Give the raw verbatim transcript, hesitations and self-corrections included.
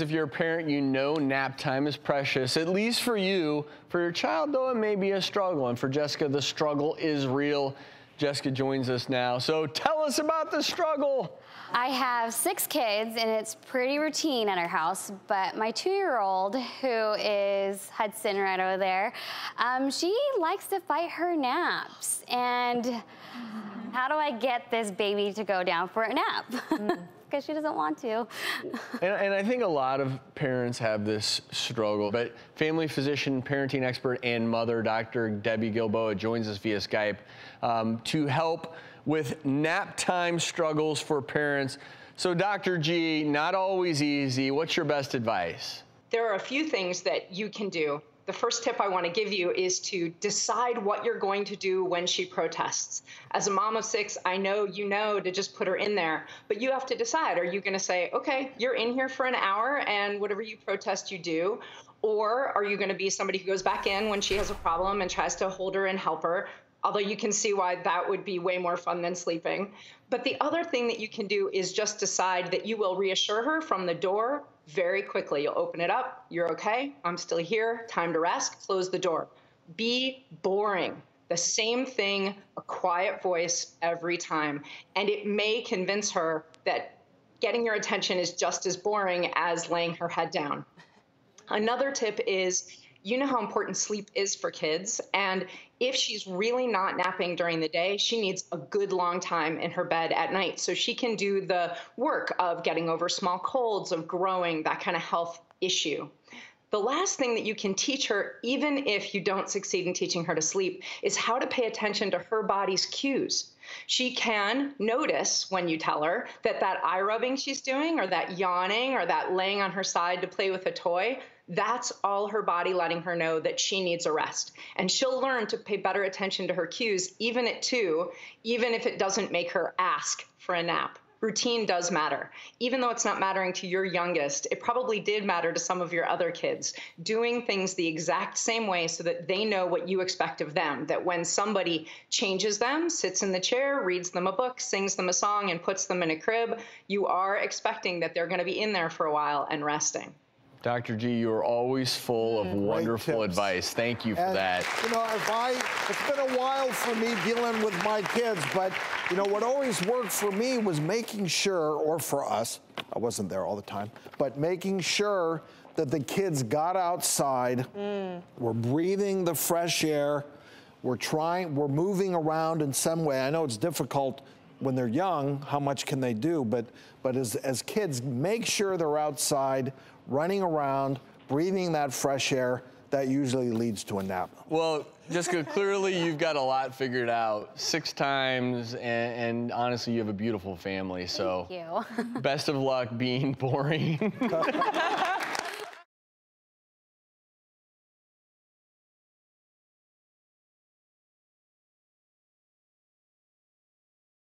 If you're a parent, you know nap time is precious, at least for you. For your child, though, it may be a struggle. And for Jessica, the struggle is real. Jessica joins us now. So tell us about the struggle. I have six kids, and it's pretty routine at our house. But my two-year-old, who is Hudson right over there, um, she likes to fight her naps. And how do I get this baby to go down for a nap? Mm. Because she doesn't want to. and, and I think a lot of parents have this struggle, but family physician, parenting expert, and mother, Doctor Debbie Gilboa, joins us via Skype um, to help with nap time struggles for parents. So Doctor G, not always easy. What's your best advice? There are a few things that you can do. The first tip I want to give you is to decide what you're going to do when she protests. As a mom of six, I know you know to just put her in there, but you have to decide, are you going to say, okay, you're in here for an hour and whatever you protest you do, or are you going to be somebody who goes back in when she has a problem and tries to hold her and help her? Although you can see why that would be way more fun than sleeping. But the other thing that you can do is just decide that you will reassure her from the door very quickly. You'll open it up. You're okay. I'm still here. Time to rest. Close the door. Be boring. The same thing, a quiet voice every time. And it may convince her that getting your attention is just as boring as laying her head down. Another tip is, you know how important sleep is for kids, and if she's really not napping during the day, she needs a good long time in her bed at night so she can do the work of getting over small colds, of growing, that kind of health issue. The last thing that you can teach her, even if you don't succeed in teaching her to sleep, is how to pay attention to her body's cues. She can notice when you tell her that that eye rubbing she's doing, or that yawning, or that laying on her side to play with a toy, that's all her body letting her know that she needs a rest. And she'll learn to pay better attention to her cues, even at two, even if it doesn't make her ask for a nap. Routine does matter. Even though it's not mattering to your youngest, it probably did matter to some of your other kids. Doing things the exact same way so that they know what you expect of them, that when somebody changes them, sits in the chair, reads them a book, sings them a song, and puts them in a crib, you are expecting that they're going to be in there for a while and resting. Doctor G, you are always full of wonderful advice. Thank you for and, that. You know, if I, it's been a while for me dealing with my kids, but you know, what always worked for me was making sure, or for us, I wasn't there all the time, but making sure that the kids got outside, mm. were breathing the fresh air, we're trying, we're moving around in some way. I know it's difficult when they're young, how much can they do? But, but as, as kids, make sure they're outside, running around, breathing that fresh air, that usually leads to a nap. Well, Jessica, clearly you've got a lot figured out six times, and, and honestly, you have a beautiful family. So, thank you. Best of luck being boring.